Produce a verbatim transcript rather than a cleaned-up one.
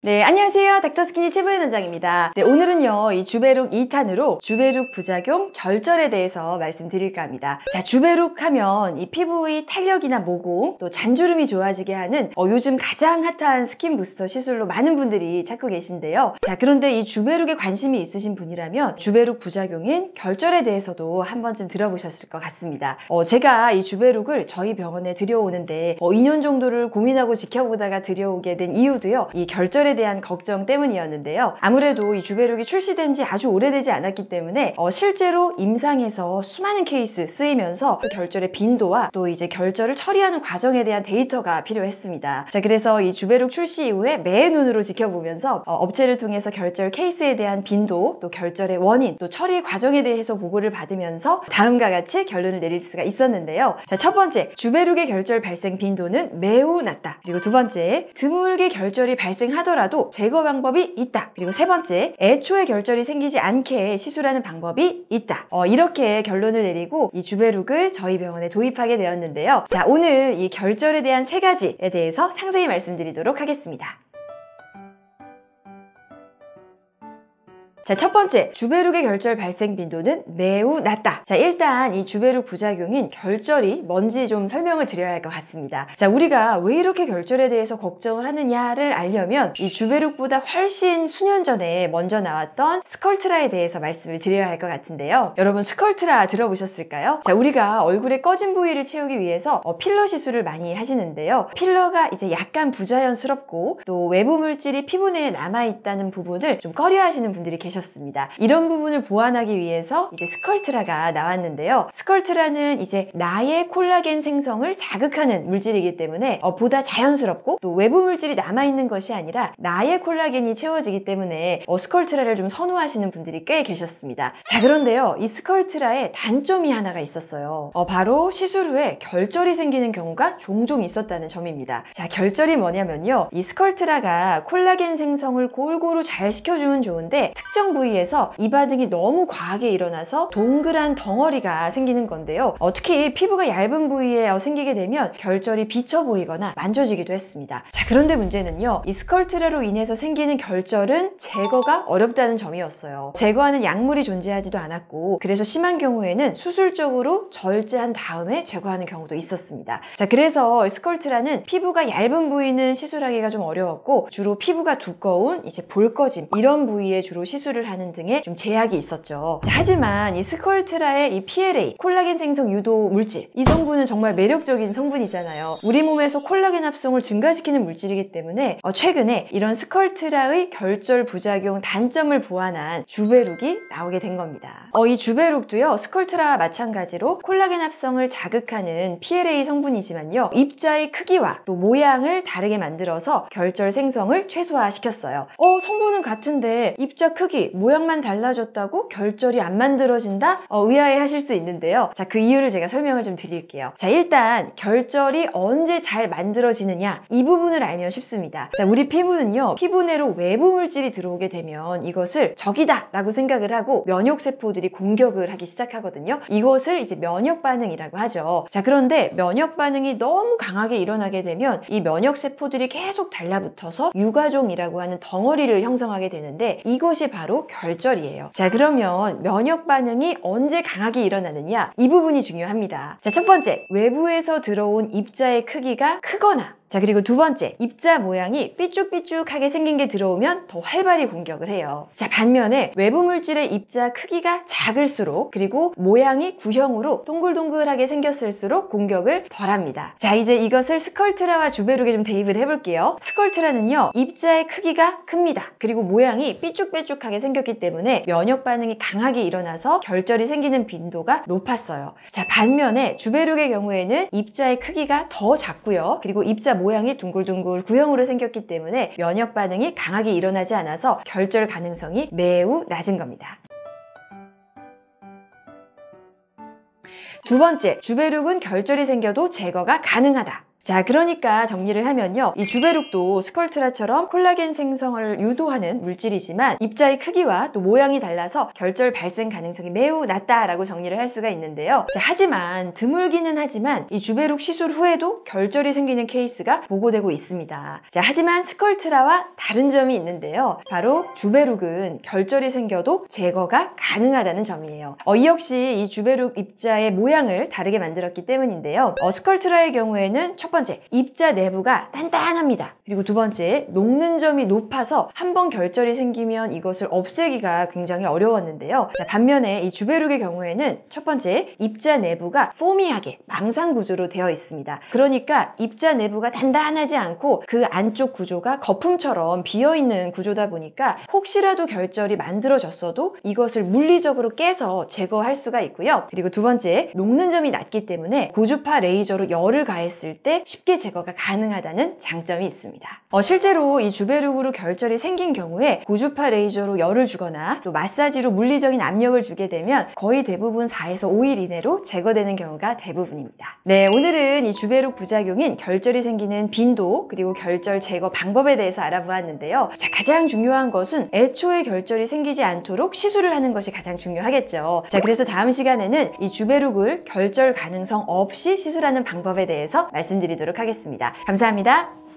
네, 안녕하세요. 닥터스키니 최보윤 원장입니다. 네, 오늘은요, 이 쥬베룩 이 탄으로 쥬베룩 부작용 결절에 대해서 말씀드릴까 합니다. 자, 쥬베룩 하면 이 피부의 탄력이나 모공, 또 잔주름이 좋아지게 하는 어, 요즘 가장 핫한 스킨부스터 시술로 많은 분들이 찾고 계신데요. 자, 그런데 이 쥬베룩에 관심이 있으신 분이라면 쥬베룩 부작용인 결절에 대해서도 한 번쯤 들어보셨을 것 같습니다. 어, 제가 이 쥬베룩을 저희 병원에 들여오는데 어, 이 년 정도를 고민하고 지켜보다가 들여오게 된 이유도요, 이 결절에 대한 걱정 때문이었는데요. 아무래도 이 쥬베룩이 출시된 지 아주 오래되지 않았기 때문에 어, 실제로 임상에서 수많은 케이스 쓰이면서 그 결절의 빈도와 또 이제 결절을 처리하는 과정에 대한 데이터가 필요했습니다. 자, 그래서 이 쥬베룩 출시 이후에 매의 눈으로 지켜보면서 어, 업체를 통해서 결절 케이스에 대한 빈도, 또 결절의 원인, 또 처리 과정에 대해서 보고를 받으면서 다음과 같이 결론을 내릴 수가 있었는데요. 자, 첫 번째, 쥬베룩의 결절 발생 빈도는 매우 낮다. 그리고 두 번째, 드물게 결절이 발생하더라도 제거 방법이 있다. 그리고 세 번째, 애초에 결절이 생기지 않게 시술하는 방법이 있다. 어, 이렇게 결론을 내리고 이 쥬베룩을 저희 병원에 도입하게 되었는데요. 자, 오늘 이 결절에 대한 세 가지에 대해서 상세히 말씀드리도록 하겠습니다. 자, 첫 번째, 쥬베룩의 결절 발생 빈도는 매우 낮다. 자, 일단 이 쥬베룩 부작용인 결절이 뭔지 좀 설명을 드려야 할 것 같습니다. 자, 우리가 왜 이렇게 결절에 대해서 걱정을 하느냐를 알려면 이 쥬베룩보다 훨씬 수년 전에 먼저 나왔던 스컬트라에 대해서 말씀을 드려야 할 것 같은데요. 여러분, 스컬트라 들어보셨을까요? 자, 우리가 얼굴의 꺼진 부위를 채우기 위해서 어, 필러 시술을 많이 하시는데요. 필러가 이제 약간 부자연스럽고 또 외부 물질이 피부 내에 남아있다는 부분을 좀 꺼려하시는 분들이 계셨습니다. 이런 부분을 보완하기 위해서 이제 스컬트라가 나왔는데요. 스컬트라는 이제 나의 콜라겐 생성을 자극하는 물질이기 때문에 어, 보다 자연스럽고 또 외부 물질이 남아있는 것이 아니라 나의 콜라겐이 채워지기 때문에 어, 스컬트라를 좀 선호하시는 분들이 꽤 계셨습니다. 자, 그런데요, 이 스컬트라의 단점이 하나가 있었어요. 어, 바로 시술 후에 결절이 생기는 경우가 종종 있었다는 점입니다. 자, 결절이 뭐냐면요, 이 스컬트라가 콜라겐 생성을 골고루 잘 시켜주면 좋은데 특정 부위에서 이 반응이 너무 과하게 일어나서 동그란 덩어리가 생기는 건데요. 어, 특히 피부가 얇은 부위에 어, 생기게 되면 결절이 비쳐 보이거나 만져지기도 했습니다. 자, 그런데 문제는요, 이 스컬트라로 인해서 생기는 결절은 제거가 어렵다는 점이었어요. 제거하는 약물이 존재하지도 않았고, 그래서 심한 경우에는 수술적으로 절제한 다음에 제거하는 경우도 있었습니다. 자, 그래서 스컬트라는 피부가 얇은 부위는 시술하기가 좀 어려웠고, 주로 피부가 두꺼운 이제 볼꺼짐, 이런 부위에 주로 시술을 하는 등의 좀 제약이 있었죠. 자, 하지만 이 스컬트라의 이 피 엘 에이, 콜라겐 생성 유도 물질, 이 성분은 정말 매력적인 성분이잖아요. 우리 몸에서 콜라겐 합성을 증가시키는 물질이기 때문에 어, 최근에 이런 스컬트라의 결절 부작용 단점을 보완한 쥬베룩이 나오게 된 겁니다. 어, 이 쥬베룩도요, 스컬트라와 마찬가지로 콜라겐 합성을 자극하는 피 엘 에이 성분이지만요, 입자의 크기와 또 모양을 다르게 만들어서 결절 생성을 최소화시켰어요. 어, 성분은 같은데 입자 크기, 모양만 달라졌다고 결절이 안 만들어진다? 어, 의아해 하실 수 있는데요. 자, 그 이유를 제가 설명을 좀 드릴게요. 자, 일단 결절이 언제 잘 만들어지느냐, 이 부분을 알면 쉽습니다. 자, 우리 피부는요, 피부 내로 외부 물질이 들어오게 되면 이것을 적이다 라고 생각을 하고 면역세포들이 공격을 하기 시작하거든요. 이것을 이제 면역반응이라고 하죠. 자, 그런데 면역반응이 너무 강하게 일어나게 되면 이 면역세포들이 계속 달라붙어서 유가종이라고 하는 덩어리를 형성하게 되는데, 이것이 바로 결절이에요. 자, 그러면 면역 반응이 언제 강하게 일어나느냐, 이 부분이 중요합니다. 자, 첫 번째, 외부에서 들어온 입자의 크기가 크거나, 자, 그리고 두 번째, 입자 모양이 삐죽삐죽하게 생긴 게 들어오면 더 활발히 공격을 해요. 자, 반면에 외부 물질의 입자 크기가 작을수록, 그리고 모양이 구형으로 동글동글하게 생겼을수록 공격을 덜합니다. 자, 이제 이것을 스컬트라와 쥬베룩에 좀 대입을 해볼게요. 스컬트라는요, 입자의 크기가 큽니다. 그리고 모양이 삐죽삐죽하게 생겼기 때문에 면역 반응이 강하게 일어나서 결절이 생기는 빈도가 높았어요. 자, 반면에 쥬베룩의 경우에는 입자의 크기가 더 작고요, 그리고 입자 모양이 둥글둥글 구형으로 생겼기 때문에 면역 반응이 강하게 일어나지 않아서 결절 가능성이 매우 낮은 겁니다. 두 번째, 쥬베룩은 결절이 생겨도 제거가 가능하다. 자, 그러니까 정리를 하면요, 이 쥬베룩도 스컬트라처럼 콜라겐 생성을 유도하는 물질이지만 입자의 크기와 또 모양이 달라서 결절 발생 가능성이 매우 낮다라고 정리를 할 수가 있는데요. 자, 하지만 드물기는 하지만 이 쥬베룩 시술 후에도 결절이 생기는 케이스가 보고되고 있습니다. 자, 하지만 스컬트라와 다른 점이 있는데요, 바로 쥬베룩은 결절이 생겨도 제거가 가능하다는 점이에요. 어, 이 역시 이 쥬베룩 입자의 모양을 다르게 만들었기 때문인데요, 어, 스컬트라의 경우에는 첫 번째 첫 번째, 입자 내부가 단단합니다. 그리고 두 번째, 녹는 점이 높아서 한번 결절이 생기면 이것을 없애기가 굉장히 어려웠는데요. 자, 반면에 이 쥬베룩의 경우에는 첫 번째, 입자 내부가 포미하게 망상 구조로 되어 있습니다. 그러니까 입자 내부가 단단하지 않고 그 안쪽 구조가 거품처럼 비어있는 구조다 보니까 혹시라도 결절이 만들어졌어도 이것을 물리적으로 깨서 제거할 수가 있고요. 그리고 두 번째, 녹는 점이 낮기 때문에 고주파 레이저로 열을 가했을 때 쉽게 제거가 가능하다는 장점이 있습니다. 어, 실제로 이 쥬베룩으로 결절이 생긴 경우에 고주파 레이저로 열을 주거나 또 마사지로 물리적인 압력을 주게 되면 거의 대부분 사에서 오 일 이내로 제거되는 경우가 대부분입니다. 네, 오늘은 이 쥬베룩 부작용인 결절이 생기는 빈도 그리고 결절 제거 방법에 대해서 알아보았는데요. 자, 가장 중요한 것은 애초에 결절이 생기지 않도록 시술을 하는 것이 가장 중요하겠죠. 자, 그래서 다음 시간에는 이 쥬베룩을 결절 가능성 없이 시술하는 방법에 대해서 말씀드리겠습니다. 드리도록 하겠습니다. 감사합니다.